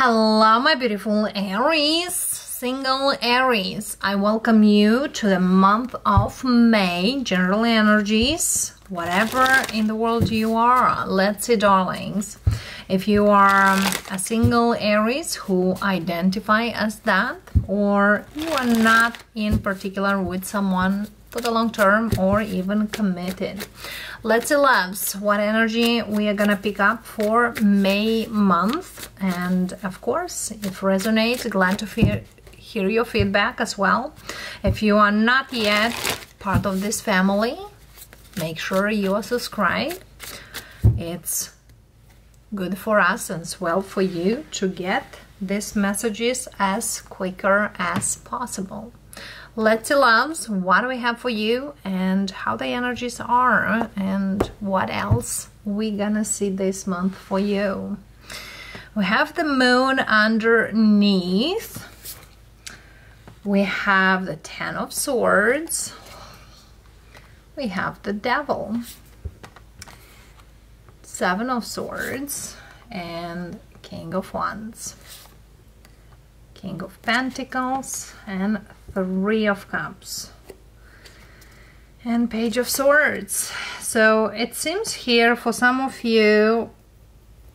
Hello, my beautiful Aries, single Aries. I welcome you to the month of May, general energies, whatever in the world you are. Let's see, darlings. If you are a single Aries who identify as that, or you are not in particular with someone for the long term or even committed. Let's see, loves, what energy we are gonna pick up for May month. And of course, if resonates, glad to hear your feedback as well. If you are not yet part of this family, make sure you are subscribed. It's good for us and it's well for you to get these messages as quicker as possible. Let's see, loves, what do we have for you and how the energies are and what else we gonna see this month for you. We have the moon underneath. We have the 10 of swords. We have the devil. 7 of swords and king of wands. King of Pentacles and 3 of Cups and Page of Swords. So it seems here for some of you,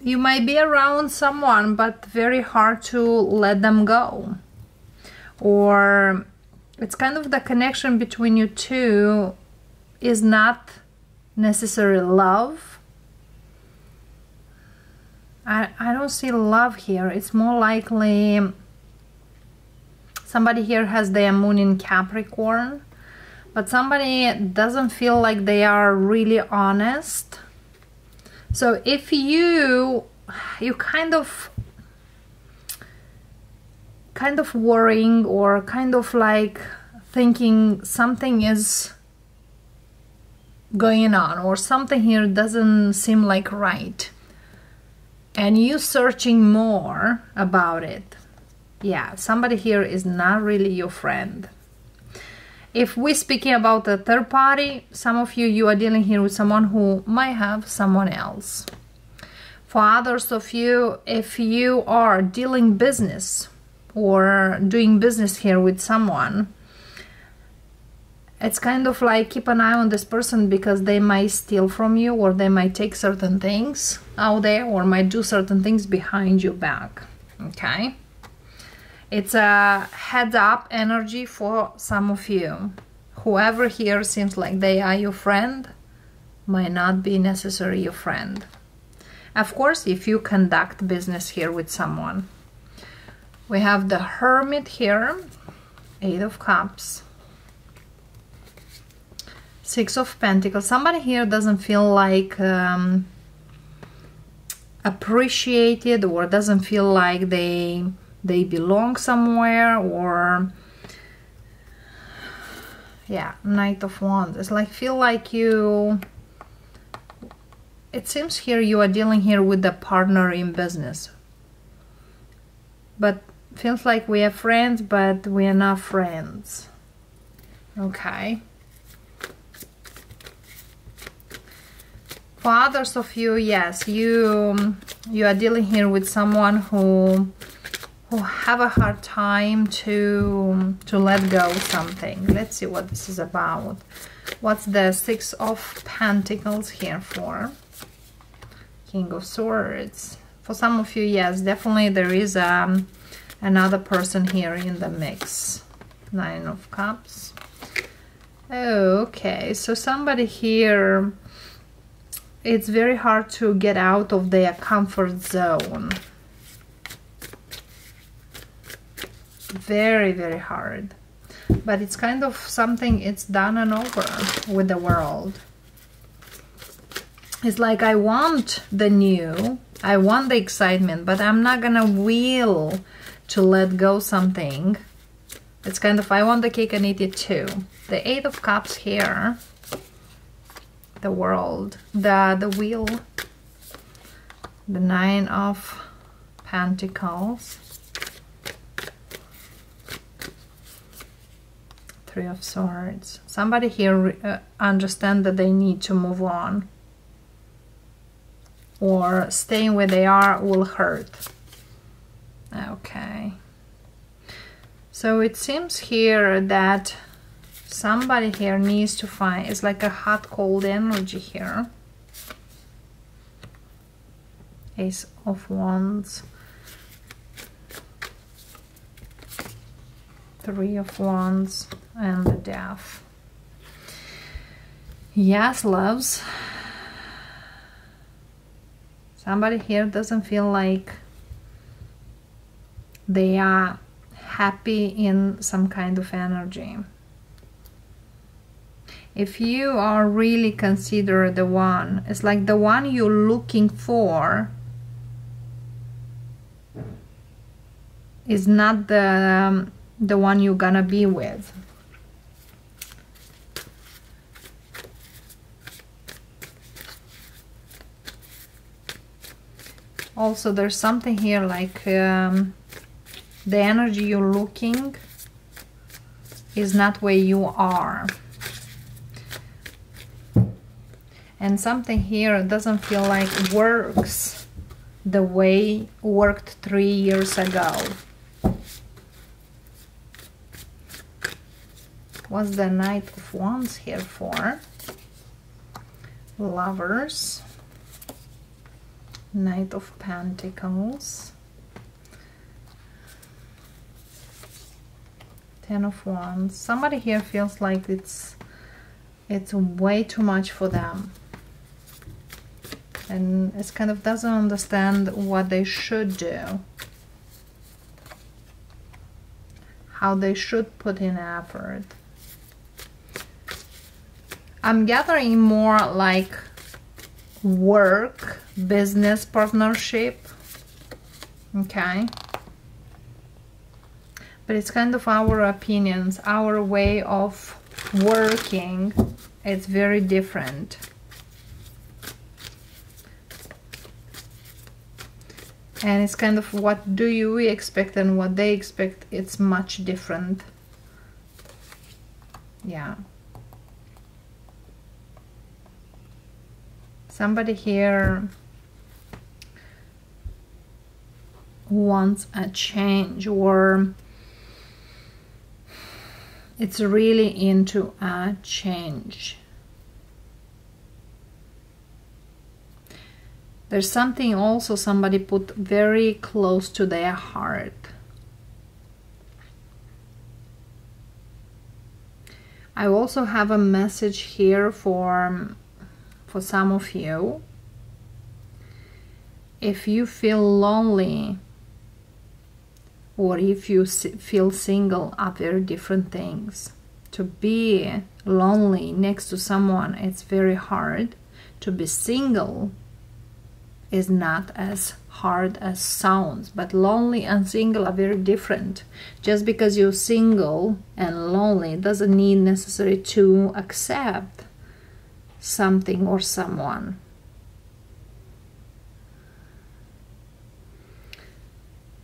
you might be around someone, but very hard to let them go. Or it's kind of the connection between you two is not necessarily love. I don't see love here. It's more likely somebody here has their moon in Capricorn, but somebody doesn't feel like they are really honest. So if you kind of worrying or kind of like thinking something is going on or something here doesn't seem like right, and you searching more about it. Yeah, somebody here is not really your friend. If we're speaking about a third party, some of you are dealing here with someone who might have someone else. For others of you, if you are dealing business or doing business here with someone, it's kind of like keep an eye on this person because they might steal from you or they might take certain things out there or might do certain things behind your back, okay? It's a heads up energy for some of you. Whoever here seems like they are your friend might not be necessarily your friend. Of course, if you conduct business here with someone. We have the Hermit here, 8 of Cups, 6 of Pentacles. Somebody here doesn't feel like appreciated or doesn't feel like they belong somewhere, or yeah, Knight of Wands. It's like feel like you, it seems here you are dealing here with the partner in business, but feels like we are friends but we are not friends, okay? For others of you, yes, you are dealing here with someone who have a hard time to let go something. Let's see what this is about. What's the 6 of Pentacles here for? King of Swords. For some of you, yes, definitely there is another person here in the mix. 9 of Cups. Okay, so somebody here, it's very hard to get out of their comfort zone. Very, very hard, but it's kind of something it's done and over with the world. It's like I want the new, I want the excitement, but I'm not gonna will to let go something. It's kind of I want the cake and eat it too. The 8 of Cups here, the world, the wheel, the 9 of Pentacles, 3 of Swords. Somebody here understand that they need to move on, or staying where they are will hurt. So it seems here that somebody here needs to find, it's like a hot cold energy here. Ace of Wands, Three of Wands, and the Death. Yes, loves. Somebody here doesn't feel like they are happy in some kind of energy. If you are really considered the one, it's like the one you're looking for is not the one you're gonna be with. Also, there's something here like the energy you're looking is not where you are. And something here doesn't feel like works the way worked 3 years ago. What's the Knight of Wands here for? Lovers, Knight of Pentacles, Ten of Wands. Somebody here feels like it's way too much for them, and it's kind of doesn't understand what they should do, how they should put in effort. I'm gathering more like work, business partnership, okay? But it's kind of our opinions, our way of working. It's very different. And it's kind of what do you expect and what they expect, it's much different. Yeah. Somebody here wants a change, or it's really into a change. There's something also somebody put very close to their heart. I also have a message here for some of you. If you feel lonely or if you feel single, are very different things. To be lonely next to someone, it's very hard. To be single is not as hard as sounds, but lonely and single are very different. Just because you're single and lonely doesn't mean necessary to accept something or someone.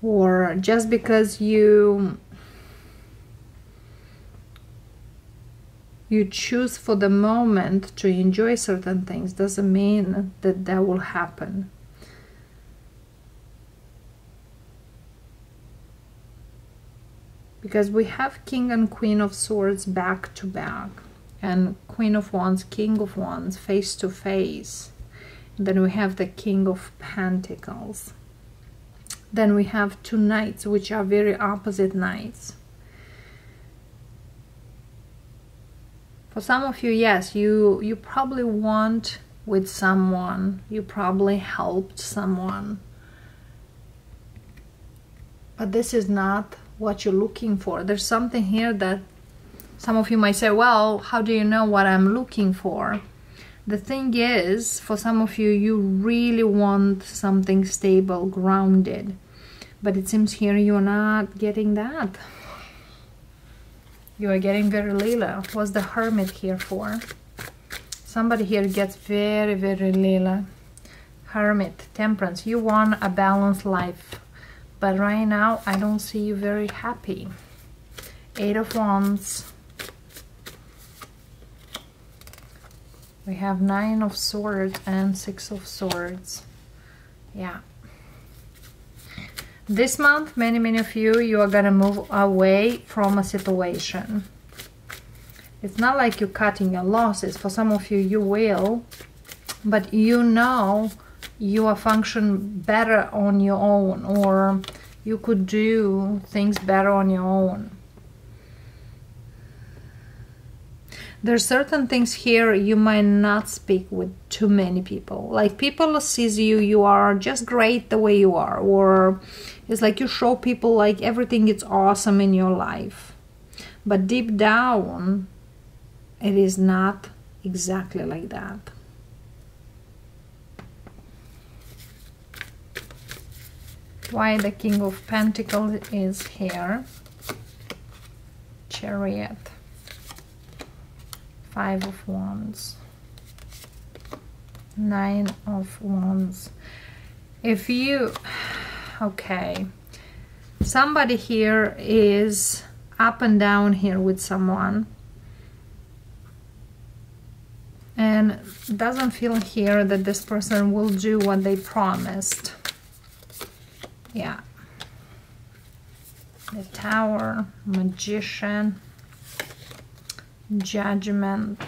Or just because you choose for the moment to enjoy certain things doesn't mean that that will happen. Because we have King and Queen of Swords back to back, and Queen of Wands, King of Wands face to face. Then we have the King of Pentacles. Then we have two knights, which are very opposite knights. For some of you, yes, you probably want with someone, you probably helped someone. But this is not what you're looking for. There's something here that some of you might say, well, how do you know what I'm looking for? The thing is, for some of you, you really want something stable, grounded. But it seems here you're not getting that. You are getting very lila. What's the Hermit here for? Somebody here gets very, very lila. Hermit, Temperance. You want a balanced life. But right now, I don't see you very happy. Eight of Wands. We have Nine of Swords and Six of Swords. Yeah. This month, many of you are gonna move away from a situation. It's not like you're cutting your losses. For some of you, you will, but you know you are functioning better on your own, or you could do things better on your own. There's certain things here you might not speak with too many people. Like, people sees you are just great the way you are, or it's like you show people like everything is awesome in your life. But deep down, it is not exactly like that. Why the King of Pentacles is here? Chariot. Five of Wands, Nine of Wands. If you, okay, somebody here is up and down here with someone and doesn't feel here that this person will do what they promised. Yeah, the Tower, Magician, Judgment,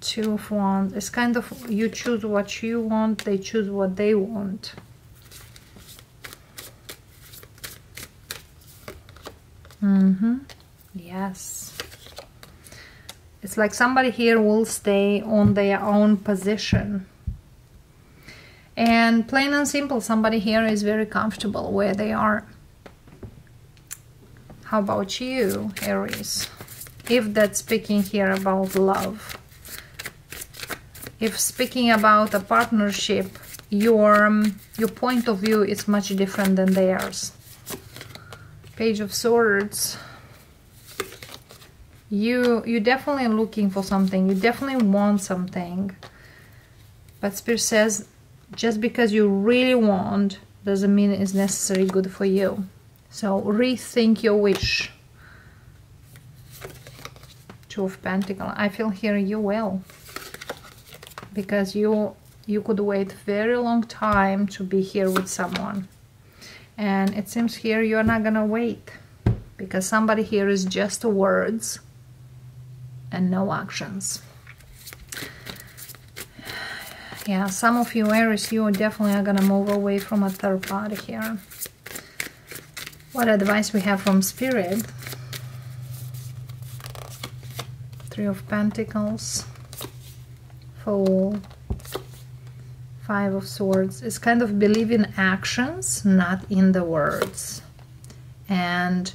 Two of Wands. It's kind of you choose what you want, they choose what they want. Yes, it's like somebody here will stay on their own position, and plain and simple, somebody here is very comfortable where they are. How about you, Aries? If that's speaking here about love, if speaking about a partnership, your point of view is much different than theirs. Page of Swords. You definitely are looking for something, you definitely want something, but Spirit says just because you really want doesn't mean it's necessarily good for you. So rethink your wish. Two of Pentacles. I feel here you will, because you could wait very long time to be here with someone, and it seems here you're not gonna wait, because somebody here is just words and no actions. Yeah, some of you Aries, you definitely are gonna move away from a third party here. What advice we have from Spirit? Three of Pentacles, Fool, Five of Swords. It's kind of believe in actions, not in the words. And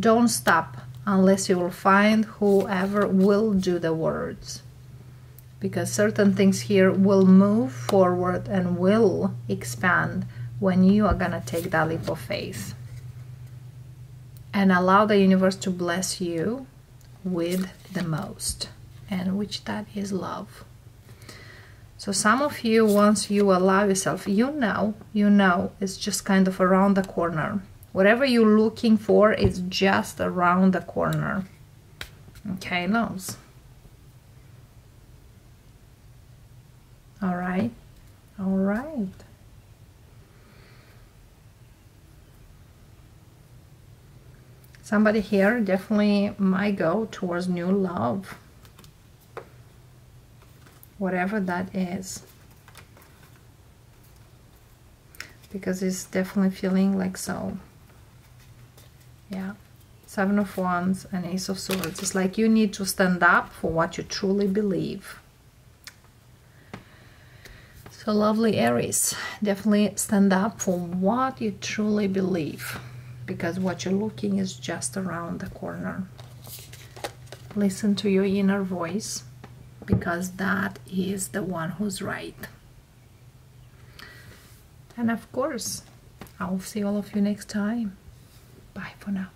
don't stop unless you will find whoever will do the words. Because certain things here will move forward and will expand when you are gonna take that leap of faith. And allow the universe to bless you with the most, and which that is love. So some of you, once you allow yourself, you know it's just kind of around the corner. Whatever you're looking for is just around the corner. Okay, loves. All right. Somebody here definitely might go towards new love, whatever that is, because it's definitely feeling like so. Yeah, Seven of Wands and Ace of Swords. It's like you need to stand up for what you truly believe. So lovely Aries, definitely stand up for what you truly believe, because what you're looking is just around the corner. Listen to your inner voice, because that is the one who's right. And of course, I'll see all of you next time. Bye for now.